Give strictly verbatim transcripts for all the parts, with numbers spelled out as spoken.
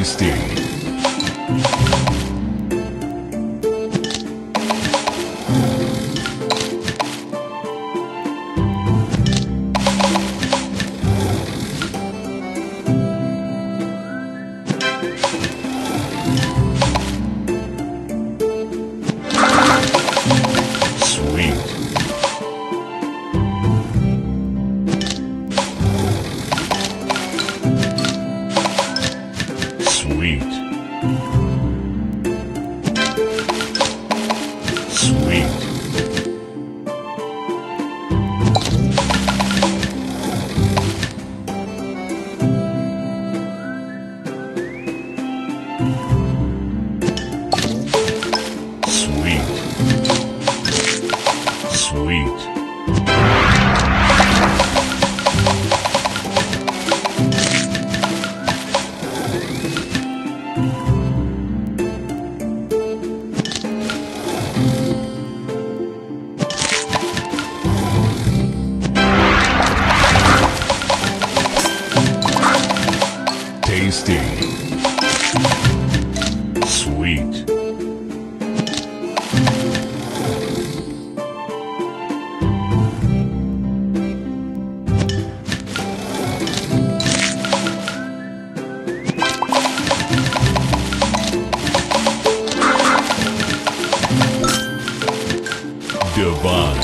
Main steering. Sweet. Divine.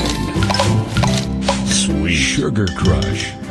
Sweet. Sugar Crush.